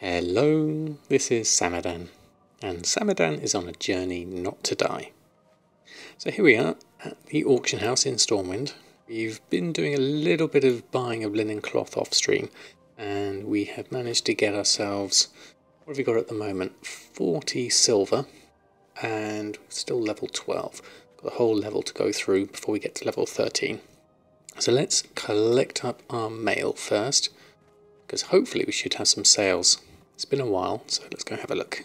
Hello, this is Samadan, and Samadan is on a journey not to die. So here we are at the auction house in Stormwind. We've been doing a little bit of buying of linen cloth off stream, and we have managed to get ourselves, what have we got at the moment, 40 silver, and still level 12. Got a whole level to go through before we get to level 13. So let's collect up our mail first, because hopefully we should have some sales. It's been a while, so let's go have a look.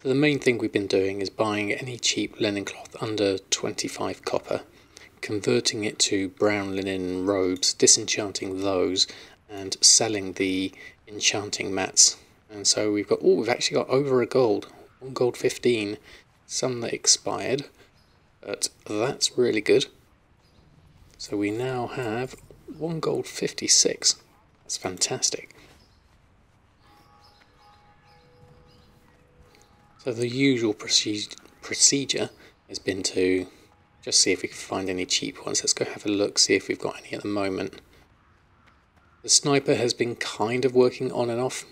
So the main thing we've been doing is buying any cheap linen cloth under 25 copper, converting it to brown linen robes, disenchanting those, and selling the enchanting mats. And so we've got, oh, we've actually got over a gold, $1.15, some that expired, but that's really good. So we now have $1.56. That's fantastic. So the usual procedure has been to just see if we can find any cheap ones. Let's go have a look, see if we've got any at the moment. The sniper has been kind of working on and off.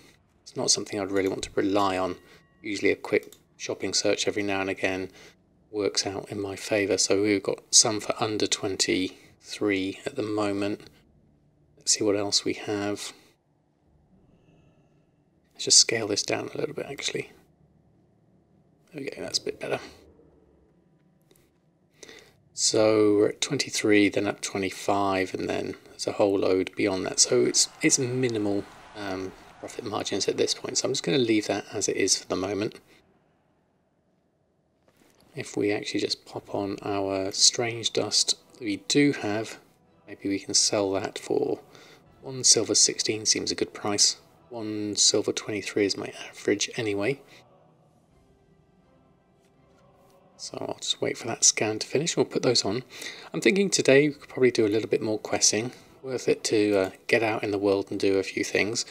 It's not something I'd really want to rely on. Usually a quick shopping search every now and again works out in my favour. So we've got some for under 23 at the moment. See what else we have. Let's just scale this down a little bit actually. Okay, that's a bit better. So we're at 23, then up 25, and then there's a whole load beyond that. So it's minimal profit margins at this point. So I'm just going to leave that as it is for the moment. If we actually just pop on our strange dust that we do have, maybe we can sell that for $1.16, seems a good price. $1.23 is my average anyway. So I'll just wait for that scan to finish. We'll put those on. I'm thinking today we could probably do a little bit more questing. Worth it to get out in the world and do a few things,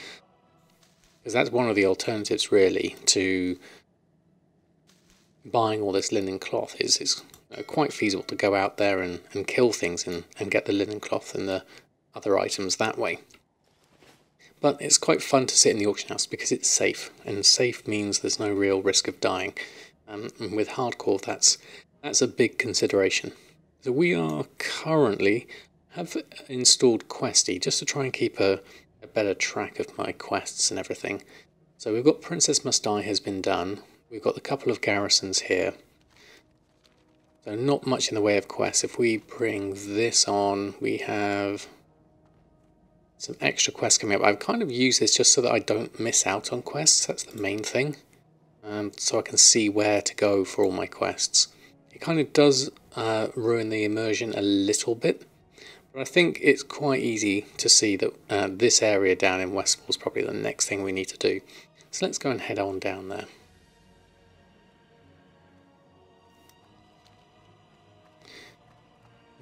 because that's one of the alternatives really to buying all this linen cloth is quite feasible to go out there and kill things and get the linen cloth and the other items that way. But it's quite fun to sit in the auction house because it's safe, and safe means there's no real risk of dying. And with hardcore, that's a big consideration. So we are currently have installed Questie just to try and keep a better track of my quests and everything. So we've got Princess Must Die has been done. We've got a couple of garrisons here. So not much in the way of quests. If we bring this on, we have some extra quests coming up. I've kind of used this just so that I don't miss out on quests. That's the main thing. So I can see where to go for all my quests. It kind of does ruin the immersion a little bit, but I think it's quite easy to see that this area down in Westfall is probably the next thing we need to do. So let's go and head on down there.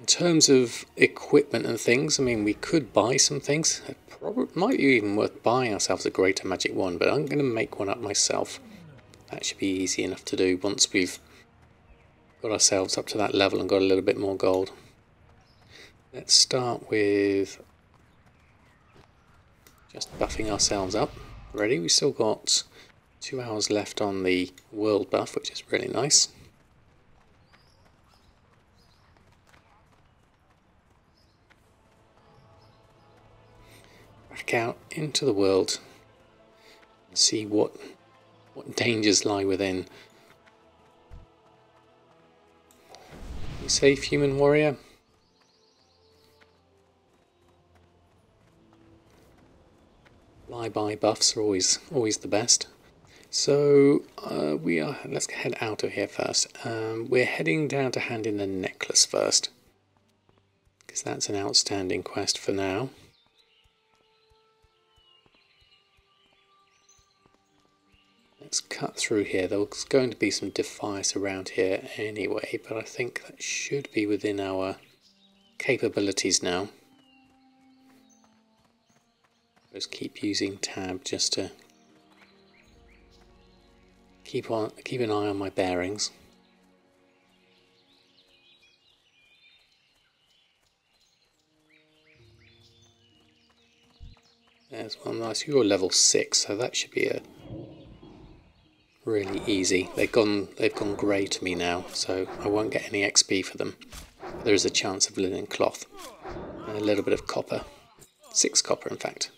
In terms of equipment and things, I mean, we could buy some things. It probably might be even worth buying ourselves a greater magic wand, but I'm going to make one up myself. That should be easy enough to do once we've got ourselves up to that level and got a little bit more gold. Let's start with just buffing ourselves up. Ready? We've still got 2 hours left on the world buff, which is really nice. Back out into the world and see what dangers lie within. You safe, human warrior? Fly-by buffs are always the best. So let's head out of here first. We're heading down to hand in the necklace first, because that's an outstanding quest for now. Let's cut through here. There's going to be some defiance around here anyway, but I think that should be within our capabilities now. Just keep using tab just to keep an eye on my bearings. There's one nice. You're level 6, so that should be a really easy. They've gone grey to me now, so I won't get any XP for them. But there is a chance of linen cloth and a little bit of copper. 6 copper, in fact.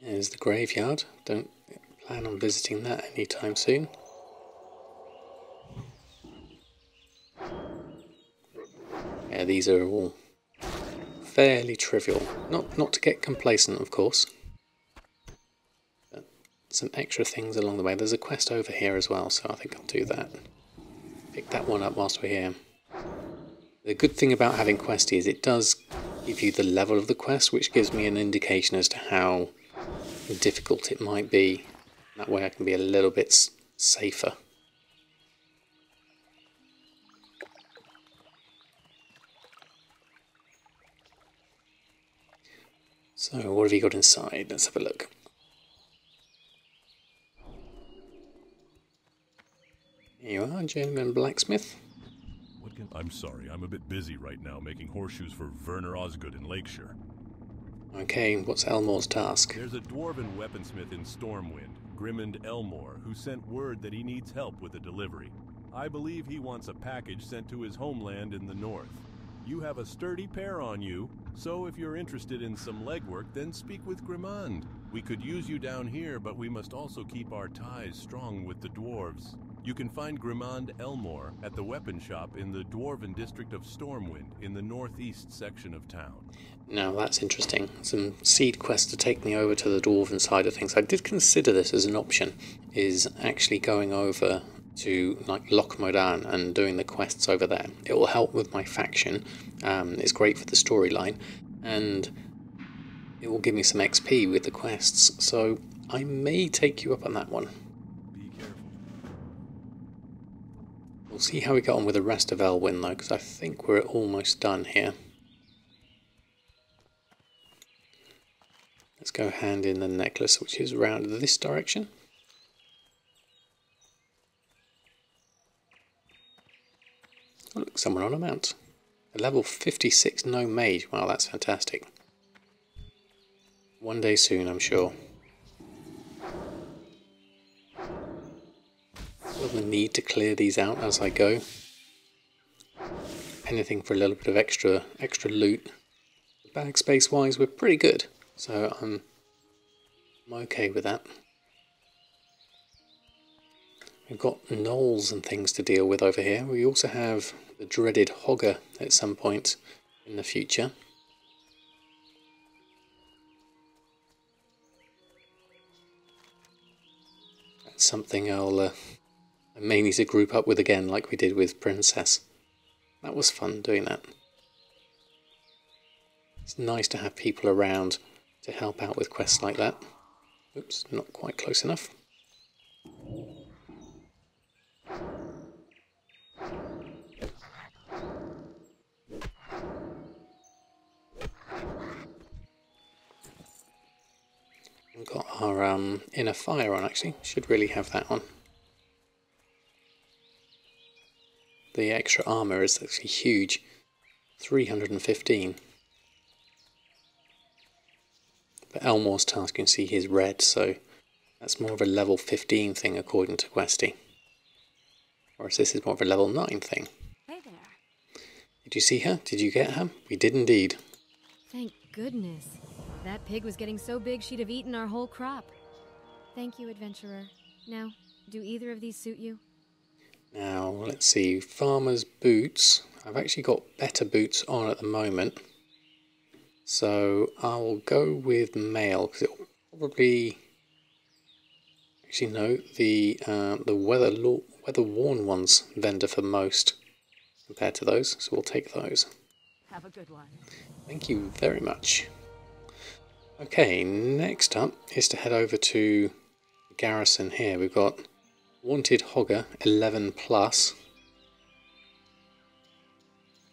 There's the graveyard. Don't plan on visiting that anytime soon. Yeah, these are all fairly trivial. Not to get complacent, of course. But some extra things along the way. There's a quest over here as well, so I think I'll do that. Pick that one up whilst we're here. The good thing about having Questie is it does give you the level of the quest, which gives me an indication as to how difficult it might be. That way I can be a little bit safer. So what have you got inside? Let's have a look. Here you are, gentleman blacksmith. I'm sorry, I'm a bit busy right now making horseshoes for Werner Osgood in Lakeshire. Okay, what's Elmore's task? There's a dwarven weaponsmith in Stormwind, Grimand Elmore, who sent word that he needs help with a delivery. I believe he wants a package sent to his homeland in the north. You have a sturdy pair on you, so if you're interested in some legwork, then speak with Grimand. We could use you down here, but we must also keep our ties strong with the dwarves. You can find Grimand Elmore at the weapon shop in the Dwarven district of Stormwind in the northeast section of town. Now that's interesting. Some seed quests to take me over to the Dwarven side of things. I did consider this as an option, is actually going over to like Loch Modan and doing the quests over there. It will help with my faction, it's great for the storyline, and it will give me some XP with the quests, so I may take you up on that one. See how we get on with the rest of Elwynn though, because I think we're almost done here. Let's go hand in the necklace, which is round this direction. Oh, look, someone on a mount. A level 56 gnome mage. Wow, that's fantastic. One day soon, I'm sure. The need to clear these out as I go. Anything for a little bit of extra loot. Bag space wise we're pretty good, so I'm okay with that. We've got gnolls and things to deal with over here. We also have the dreaded Hogger at some point in the future. That's something I may need to group up with again, like we did with Princess. That was fun doing that. It's nice to have people around to help out with quests like that. Oops, not quite close enough. We've got our inner fire on actually, should really have that on. The extra armour is actually huge, 315. But Elmore's task, you can see he's red, so that's more of a level 15 thing according to Questie. Whereas this is more of a level 9 thing. Hey there. Did you see her? Did you get her? We did indeed. Thank goodness. That pig was getting so big she'd have eaten our whole crop. Thank you, adventurer. Now, do either of these suit you? Now, let's see, farmer's boots. I've actually got better boots on at the moment. So I'll go with mail, because it'll probably... Actually, no, the weather-worn ones vendor for most compared to those, so we'll take those. Have a good one. Thank you very much. Okay, next up is to head over to the garrison here. We've got... Wanted Hogger, 11+.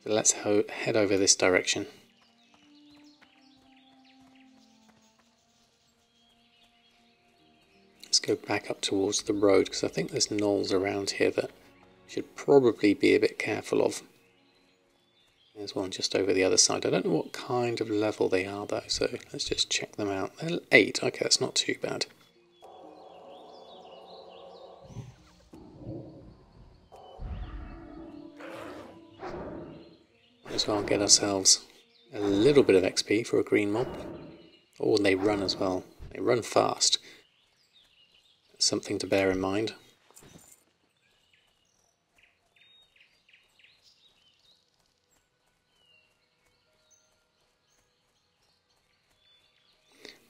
So let's head over this direction. Let's go back up towards the road, because I think there's knolls around here that we should probably be a bit careful of. There's one just over the other side. I don't know what kind of level they are though, so let's just check them out. They're 8. Okay, that's not too bad. As well get ourselves a little bit of XP for a green mob. Oh, and they run as well. They run fast. That's something to bear in mind.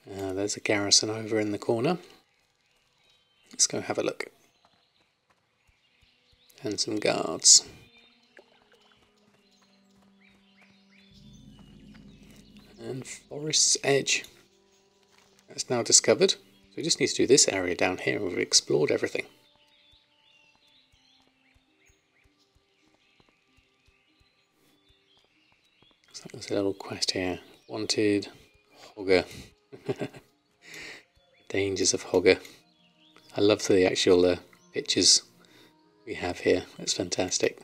There's a garrison over in the corner. Let's go have a look. And some guards. And Forest's Edge. That's now discovered. So we just need to do this area down here. We've explored everything. So there's a little quest here. Wanted Hogger. Dangers of Hogger. I love the actual pictures we have here. That's fantastic.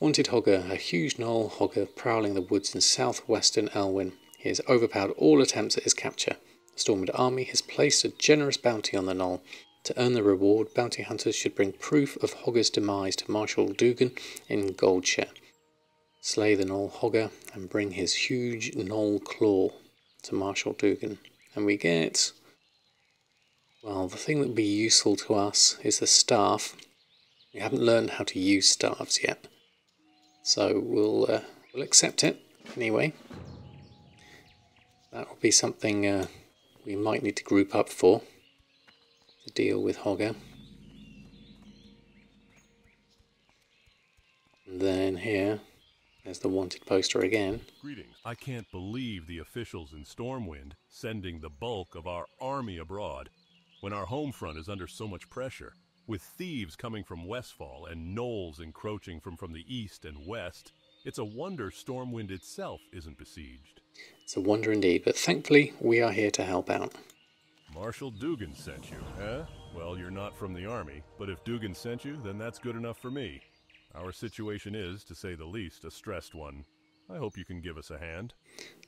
Wanted Hogger, a huge Gnoll Hogger prowling the woods in southwestern Elwynn. He has overpowered all attempts at his capture. The Stormwind army has placed a generous bounty on the Gnoll. To earn the reward, bounty hunters should bring proof of Hogger's demise to Marshal Dugan in Goldshire. Slay the Gnoll Hogger and bring his huge Gnoll claw to Marshal Dugan. And we get... well, the thing that will be useful to us is the staff. We haven't learned how to use staffs yet. So we'll accept it anyway. That will be something we might need to group up for to deal with Hogger. And then here, there's the wanted poster again. Greetings. I can't believe the officials in Stormwind sending the bulk of our army abroad when our home front is under so much pressure, with thieves coming from Westfall and gnolls encroaching from the east and west. It's a wonder Stormwind itself isn't besieged. It's a wonder indeed, but thankfully we are here to help out. Marshal Dugan sent you, huh? Well, you're not from the army, but if Dugan sent you, then that's good enough for me. Our situation is, to say the least, a stressed one. I hope you can give us a hand.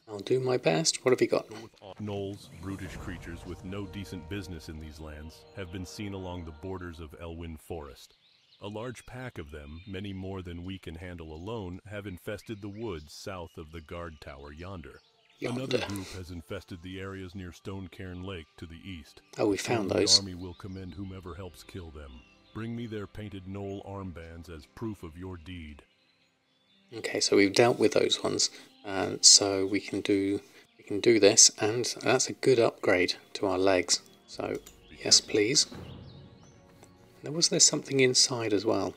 I'll do my best. What have you got? Gnolls, brutish creatures with no decent business in these lands, have been seen along the borders of Elwynn Forest. A large pack of them, many more than we can handle alone, have infested the woods south of the guard tower yonder. Another group has infested the areas near Stone Cairn Lake to the east. Oh, we found those. The army will commend whomever helps kill them. Bring me their painted Gnoll armbands as proof of your deed. Okay, so we've dealt with those ones, so we can do this, and that's a good upgrade to our legs. So yes, please. There was there something inside as well.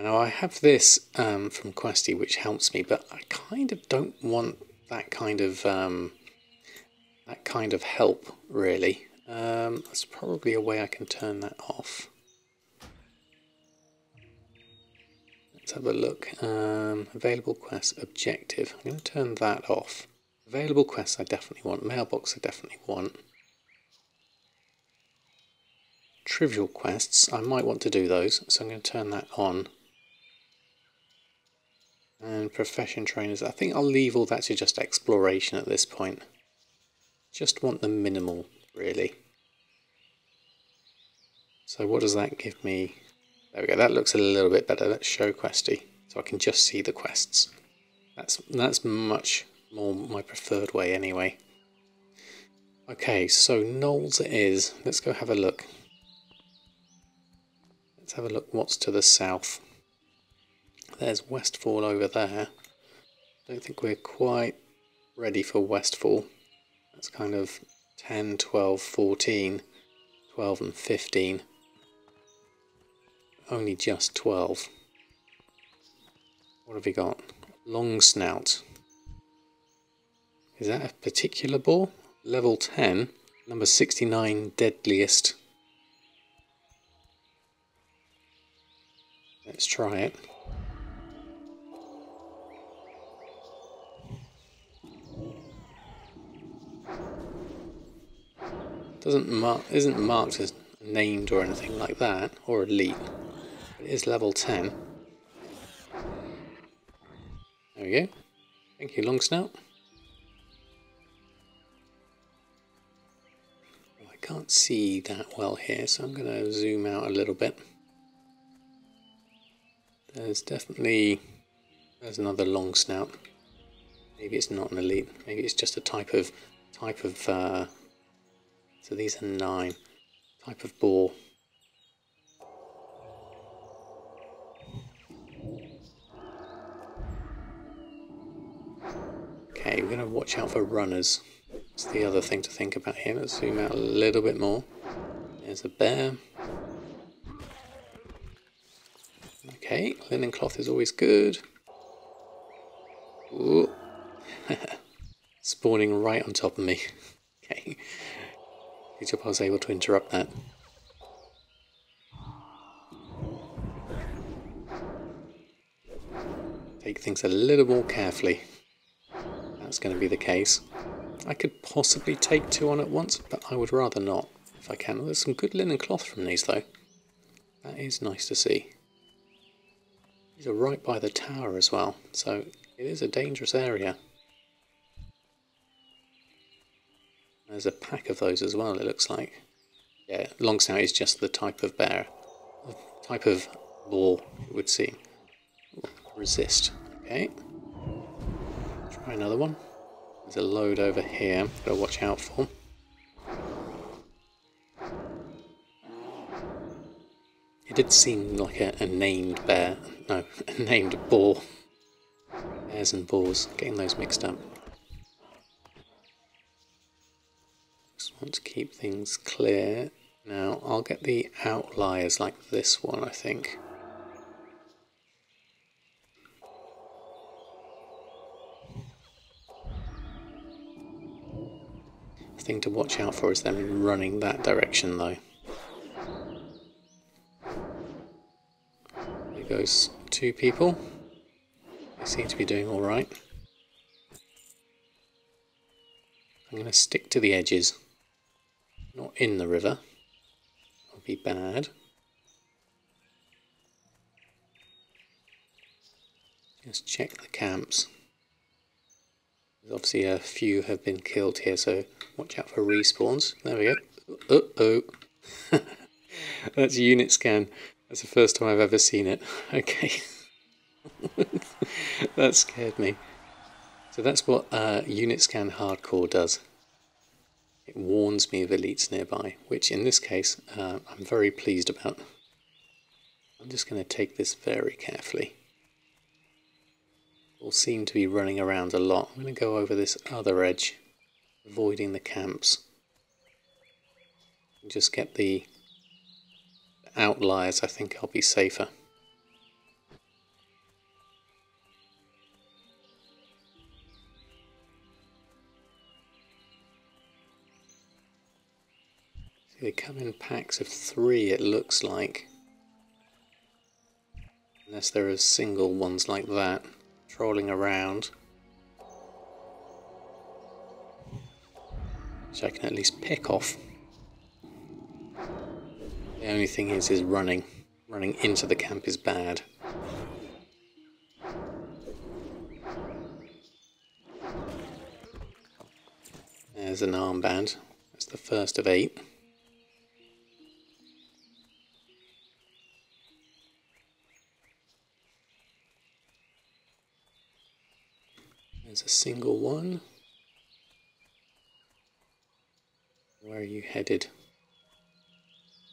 Now I have this from Questie, which helps me, but I kind of don't want that kind of help really. That's probably a way I can turn that off. Let's have a look. Available quests, objective. I'm going to turn that off. Available quests I definitely want. Mailbox I definitely want. Trivial quests, I might want to do those, so I'm going to turn that on. And profession trainers, I think I'll leave all that to just exploration at this point. Just want the minimal, really. So what does that give me? There we go, that looks a little bit better. Let's show Questie, so I can just see the quests. That's much more my preferred way anyway. Okay, so Gnolls it is. Let's go have a look. Let's have a look what's to the south. There's Westfall over there. I don't think we're quite ready for Westfall. That's kind of 10, 12, 14, 12 and 15. Only just 12. What have we got? Long snout. Is that a particular boar? Level 10. Number 69, deadliest. Let's try it. isn't marked as named or anything like that, or elite. It is level 10. There we go. Thank you, Longsnout. Well, I can't see that well here, so I'm going to zoom out a little bit. There's another Longsnout. Maybe it's not an elite. Maybe it's just a type of. So these are 9. Type of boar. Okay, we're going to watch out for runners. That's the other thing to think about here. Let's zoom out a little bit more. There's a bear. Okay, linen cloth is always good. Ooh. Spawning right on top of me. Okay. Good job I was able to interrupt that. Take things a little more carefully. That's going to be the case. I could possibly take 2 on at once, but I would rather not if I can. There's some good linen cloth from these though. That is nice to see. These are right by the tower as well, so it is a dangerous area. There's a pack of those as well, it looks like. Yeah, Longsnout is just the type of bear. Type of boar, it would seem. Ooh, resist. Okay. Try another one. There's a load over here, gotta watch out for. It did seem like a named bear. No, a named boar. Bears and boars, getting those mixed up. Just want to keep things clear. Now, I'll get the outliers like this one, I think. The thing to watch out for is them running that direction, though. There goes 2 people. They seem to be doing alright. I'm going to stick to the edges. Not in the river. That would be bad. Just check the camps. There's obviously a few have been killed here, so watch out for respawns. There we go. Uh-oh. That's a unit scan. That's the first time I've ever seen it. Okay. That scared me. So that's what Unit Scan Hardcore does. It warns me of elites nearby, which in this case I'm very pleased about. I'm just going to take this very carefully. All seem to be running around a lot. I'm going to go over this other edge, avoiding the camps. And just get the outliers, I think I'll be safer. They come in packs of 3, it looks like. Unless there are single ones like that, trolling around. Which I can at least pick off. The only thing is running. Running into the camp is bad. There's an armband. That's the first of 8. There's a single one. Where are you headed?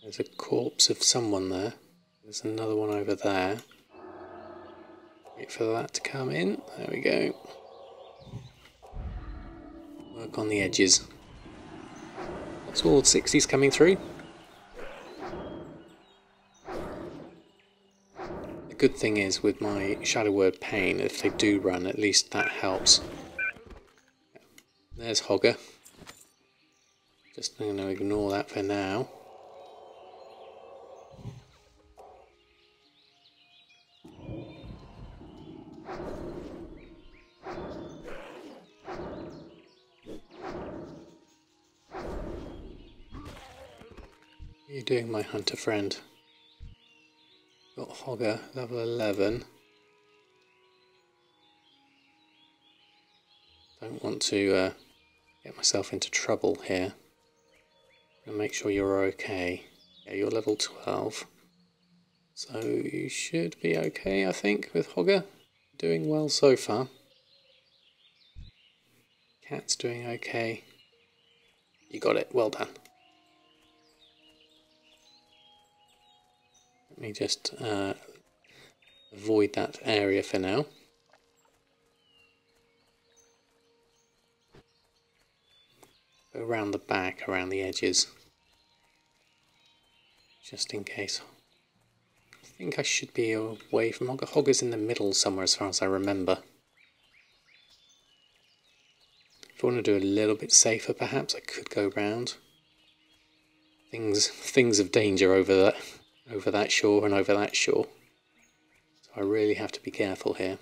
There's a corpse of someone there. There's another one over there. Wait for that to come in. There we go. Work on the edges. That's all 60s coming through. The good thing is with my shadow word pain, if they do run, at least that helps. There's Hogger. Just going to ignore that for now. What are you doing, my hunter friend? Got Hogger, level 11. Don't want to get myself into trouble here. And make sure you're okay. Yeah, you're level 12. So you should be okay, I think, with Hogger. Doing well so far. Cat's doing okay. You got it, well done. Let me just avoid that area for now. Go around the back, around the edges. Just in case. I think I should be away from Hogger. Hogger's in the middle somewhere as far as I remember. If I want to do a little bit safer perhaps, I could go round. Things of danger over that shore and over that shore. So I really have to be careful here.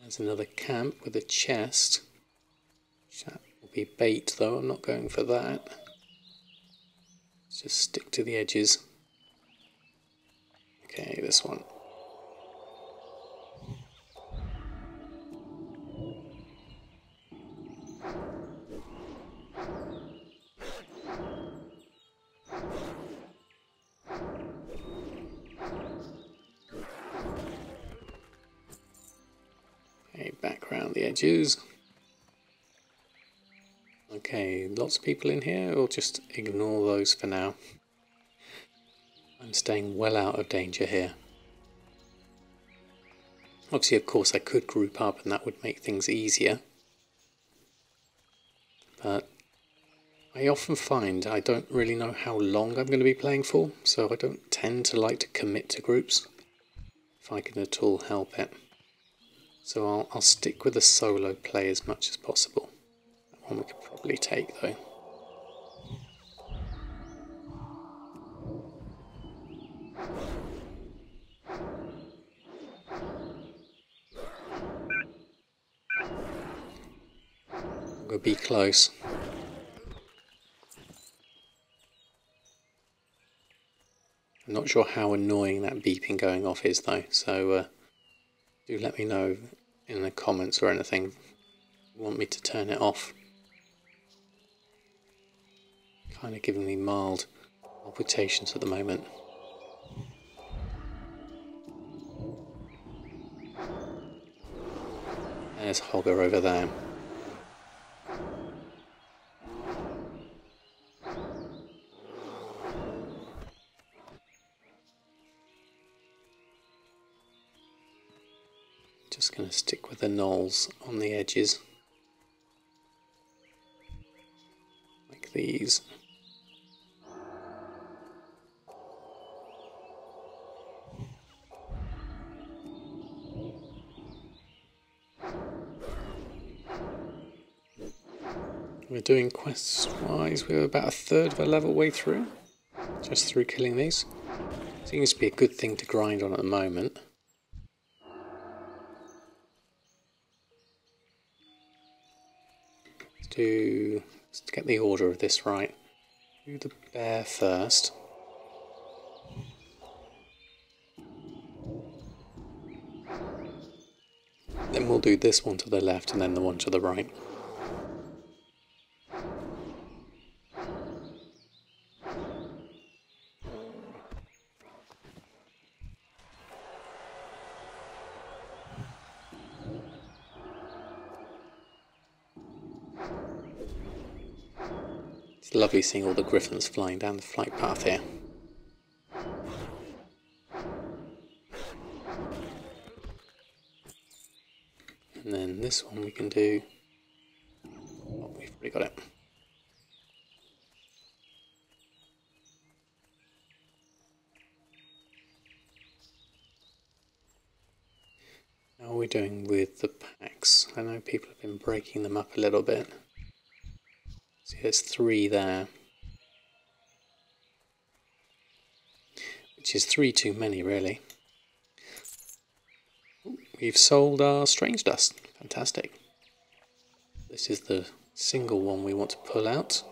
There's another camp with a chest. That will be bait though, I'm not going for that. Let's just stick to the edges. Okay, this one. Edges. Okay, lots of people in here, we'll just ignore those for now. I'm staying well out of danger here. Obviously, of course, I could group up and that would make things easier. But I often find I don't really know how long I'm going to be playing for, so I don't tend to like to commit to groups, if I can at all help it. So I'll stick with the solo play as much as possible. That one we could probably take though. I'm gonna be close. I'm not sure how annoying that beeping going off is though, so do let me know in the comments or anything if you want me to turn it off. Kind of giving me mild palpitations at the moment. There's Hogger over there. Just going to stick with the knolls on the edges, like these. We're doing quests-wise, we're about a third of a level way through, just through killing these. Seems to be a good thing to grind on at the moment. Let's get the order of this right. Do the bear first. Then we'll do this one to the left and then the one to the right. Lovely seeing all the griffins flying down the flight path here. And then this one we can do... Oh, we've already got it. How are we doing with the packs? I know people have been breaking them up a little bit. See, there's 3 there, which is 3 too many, really. Ooh, we've sold our strange dust. Fantastic. This is the single one we want to pull out.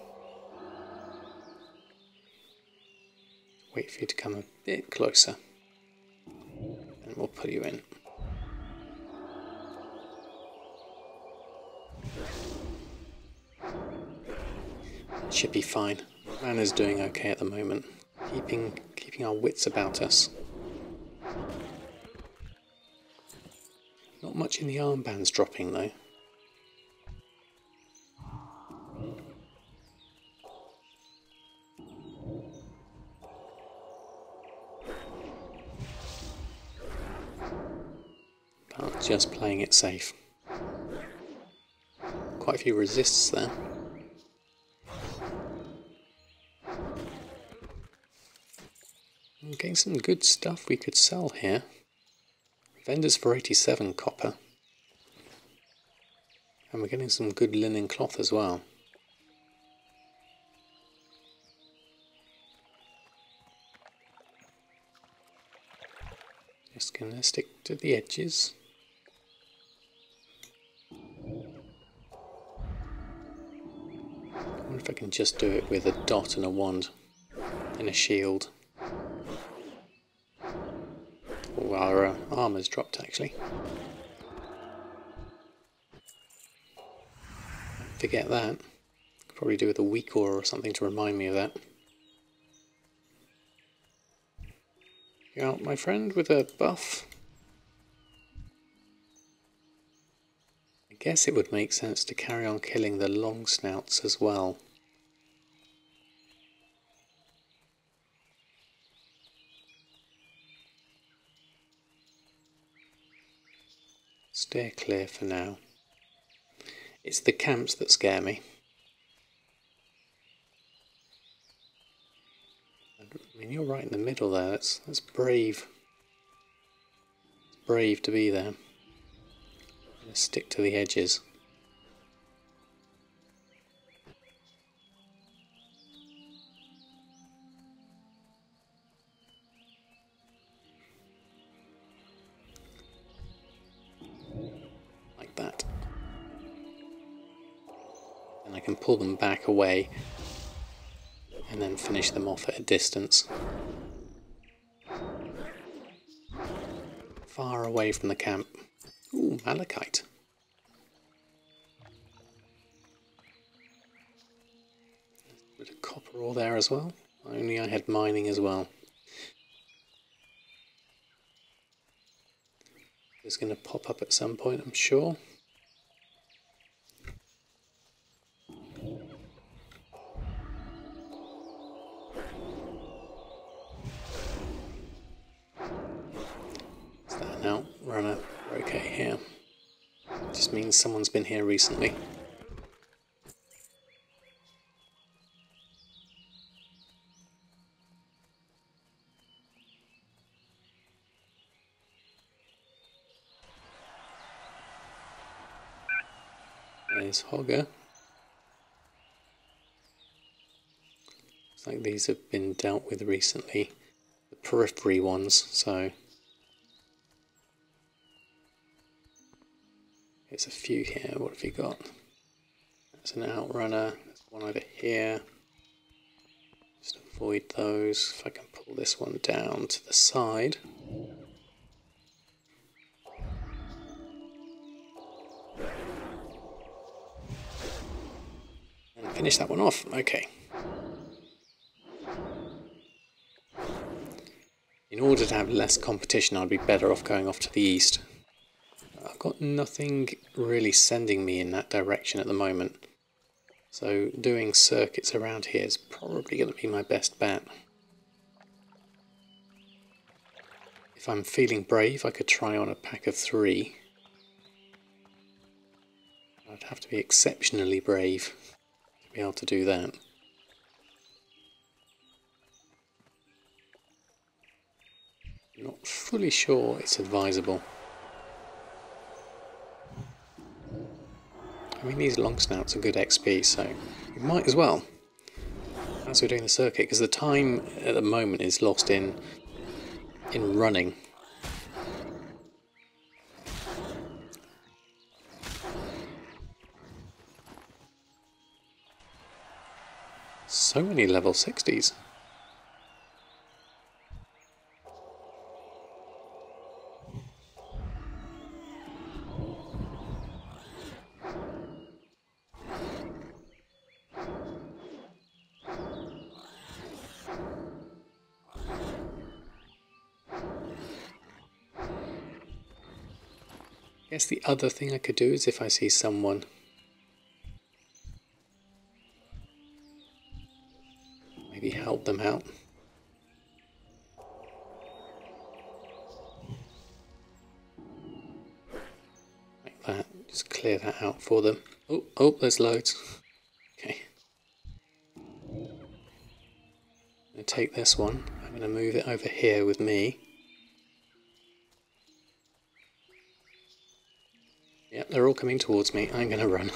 wait for you to come a bit closer and we'll pull you in. It should be fine. Anna's doing okay at the moment, keeping our wits about us. Not much in the armbands dropping though. But just playing it safe. Quite a few resists there. I'm getting some good stuff we could sell here. Vendors for 87 copper. And we're getting some good linen cloth as well. Just gonna stick to the edges. I wonder if I can just do it with a dot and a wand and a shield. Oh, our armour's dropped actually. Don't forget that. Could probably do with a weak aura or something to remind me of that. You out, my friend, with a buff? I guess it would make sense to carry on killing the long snouts as well. Stay clear for now. It's the camps that scare me. I mean, you're right in the middle there. That's brave. It's brave to be there. I'm gonna stick to the edges. Pull them back away and then finish them off at a distance. Far away from the camp. Ooh, malachite. A bit of copper ore there as well. Only I had mining as well. It's going to pop up at some point, I'm sure. Means someone's been here recently. There's Hogger. Looks like these have been dealt with recently, the periphery ones, so there's a few here. What have we got? That's an outrunner. There's one over here. Just avoid those. If I can pull this one down to the side. And finish that one off. Okay. In order to have less competition, I'd be better off going off to the east. I've got nothing really sending me in that direction at the moment, so doing circuits around here is probably going to be my best bet. If I'm feeling brave, I could try on a pack of 3. I'd have to be exceptionally brave to be able to do that. Not fully sure it's advisable. I mean, these long snouts are good XP, so you might as well, as we're doing the circuit, because the time at the moment is lost in running. So many level 60s. I guess the other thing I could do is if I see someone maybe help them out. Like that, just clear that out for them. Oh, oh, there's loads. Okay. I'm gonna take this one, I'm gonna move it over here with me. Yep, they're all coming towards me. I'm gonna run.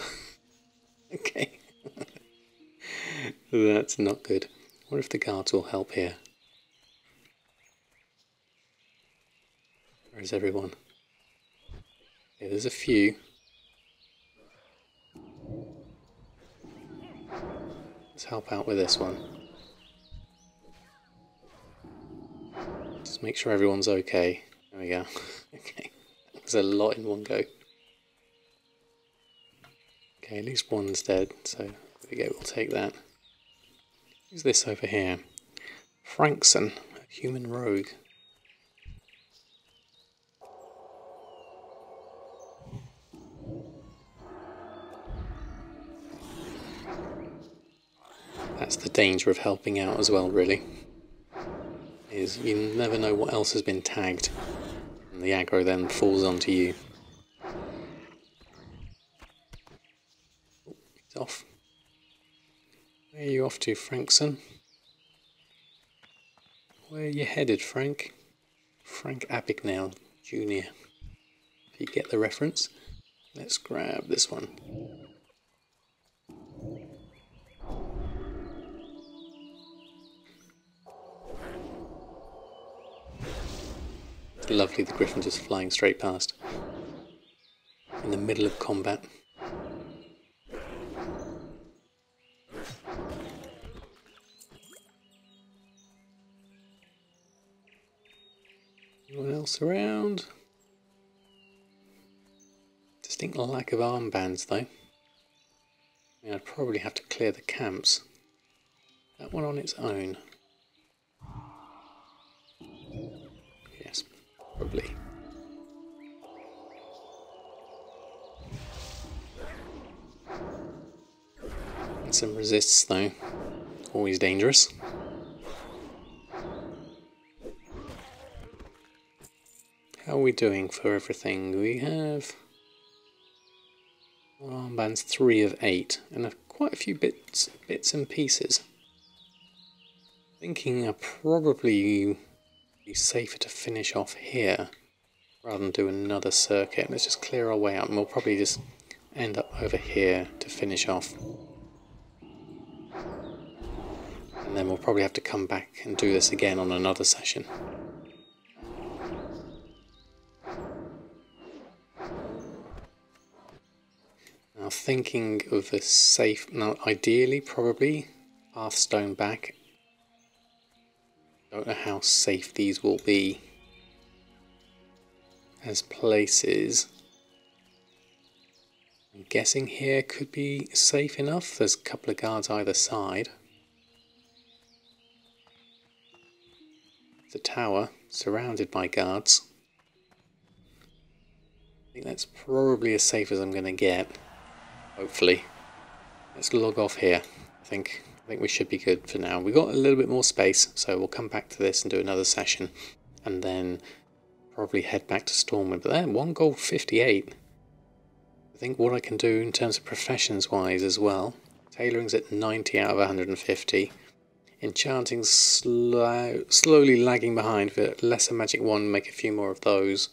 Okay. That's not good. I wonder if the guards will help here. Where is everyone? Yeah, there's a few. Let's help out with this one. Just make sure everyone's okay. There we go. Okay. That was a lot in one go. Okay, at least one's dead, so there we go, we'll take that. Who's this over here? Frankson, a human rogue. That's the danger of helping out as well, really. Is you never know what else has been tagged, and the aggro then falls onto you. Off. Where are you off to, Frankson? Where are you headed, Frank? Frank Abagnale Jr. If you get the reference, let's grab this one. It's lovely, the griffin just flying straight past in the middle of combat. Around. Distinct lack of armbands though. I mean, I'd probably have to clear the camps. That one on its own. Yes, probably. And some resists though. Always dangerous. How are we doing for everything? We have armbands 3 of 8 and quite a few bits and pieces. Thinking I'll probably be safer to finish off here rather than do another circuit. Let's just clear our way up and we'll probably just end up over here to finish off. And then we'll probably have to come back and do this again on another session. Now thinking of a safe, now ideally probably Hearthstone back. Don't know how safe these will be as places. I'm guessing here could be safe enough. There's a couple of guards either side. The tower surrounded by guards. I think that's probably as safe as I'm going to get. Hopefully. Let's log off here. I think we should be good for now. We've got a little bit more space, so we'll come back to this and do another session and then probably head back to Stormwind. But then 1 gold 58. I think what I can do in terms of professions wise as well. Tailoring's at 90 out of 150. Enchanting's slowly lagging behind for lesser magic 1, make a few more of those.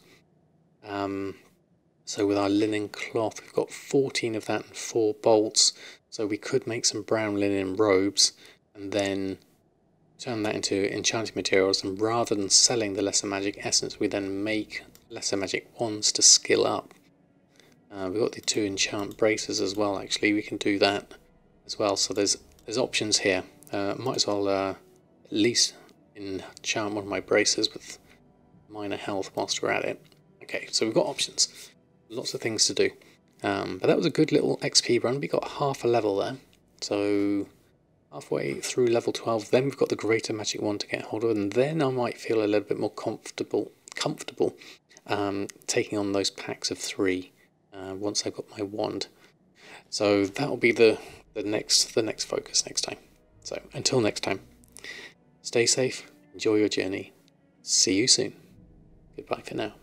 So with our linen cloth, we've got 14 of that and 4 bolts. So we could make some brown linen robes and then turn that into enchanting materials. And rather than selling the lesser magic essence, we then make lesser magic wands to skill up. We've got the 2 enchant braces as well, actually. We can do that as well. So there's options here. Might as well at least enchant one of my braces with minor health whilst we're at it. Okay, so we've got options. Lots of things to do, but that was a good little XP run. We got half a level there, so halfway through level 12. Then we've got the greater magic 1 to get hold of, and then I might feel a little bit more comfortable taking on those packs of 3 once I've got my wand. So that'll be the next focus next time. So until next time, stay safe, enjoy your journey, see you soon. Goodbye for now.